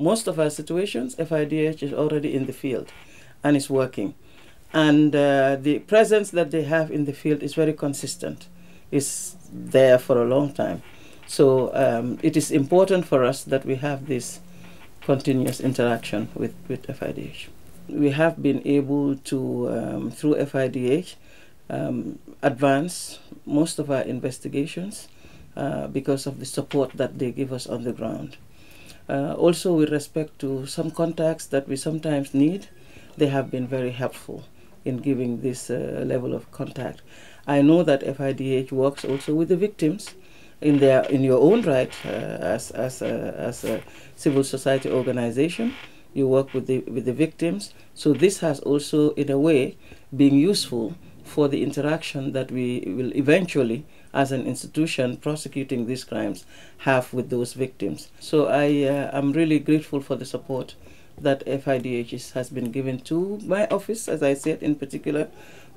Most of our situations, FIDH is already in the field and is working. And the presence that they have in the field is very consistent. It's there for a long time. So it is important for us that we have this continuous interaction with FIDH. We have been able to, through FIDH, advance most of our investigations because of the support that they give us on the ground. Also, with respect to some contacts that we sometimes need, they have been very helpful in giving this level of contact. I know that FIDH works also with the victims in your own right as a civil society organization. You work with the victims, so this has also, in a way, been useful for the interaction that we will eventually, as an institution prosecuting these crimes, have with those victims. So I'm really grateful for the support that FIDH has been given to my office, as I said, in particular,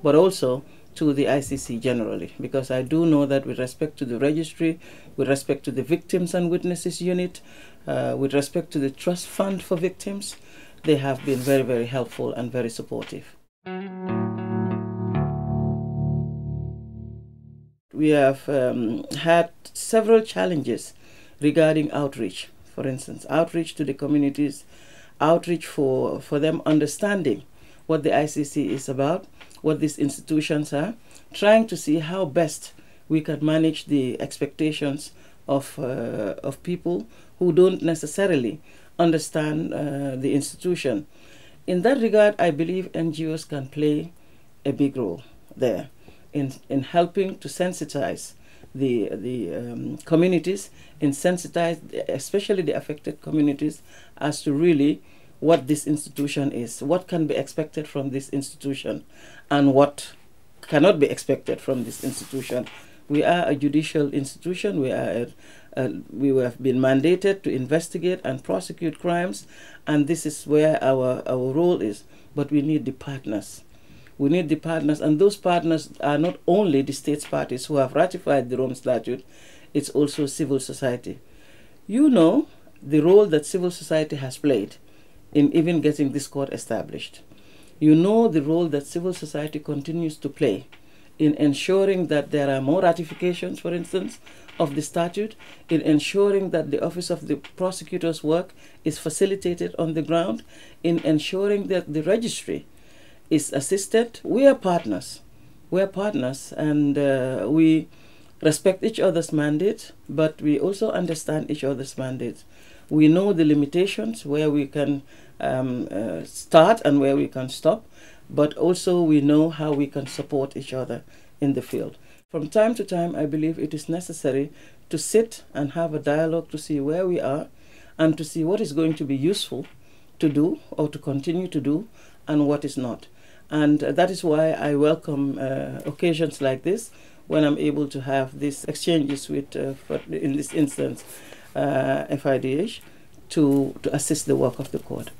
but also to the ICC generally, because I do know that with respect to the registry, with respect to the Victims and Witnesses Unit, with respect to the Trust Fund for Victims, they have been very, very helpful and very supportive. We have had several challenges regarding outreach, for instance, outreach to the communities, outreach for them understanding what the ICC is about, what these institutions are, trying to see how best we can manage the expectations of people who don't necessarily understand the institution. In that regard, I believe NGOs can play a big role there in helping to sensitize the communities, and sensitize especially the affected communities as to really what this institution is, what can be expected from this institution, and what cannot be expected from this institution. We are a judicial institution. We have been mandated to investigate and prosecute crimes, and this is where our role is. But we need the partners. We need the partners, and those partners are not only the states parties who have ratified the Rome Statute, it's also civil society. You know the role that civil society has played in even getting this court established. You know the role that civil society continues to play in ensuring that there are more ratifications, for instance, of the statute, in ensuring that the office of the prosecutor's work is facilitated on the ground, in ensuring that the registry is assisted. We are partners. We are partners, and we respect each other's mandate, but we also understand each other's mandates. We know the limitations, where we can start and where we can stop, but also we know how we can support each other in the field. From time to time, I believe it is necessary to sit and have a dialogue to see where we are and to see what is going to be useful to do or to continue to do and what is not. And that is why I welcome occasions like this, when I'm able to have these exchanges with, in this instance, FIDH, to assist the work of the court.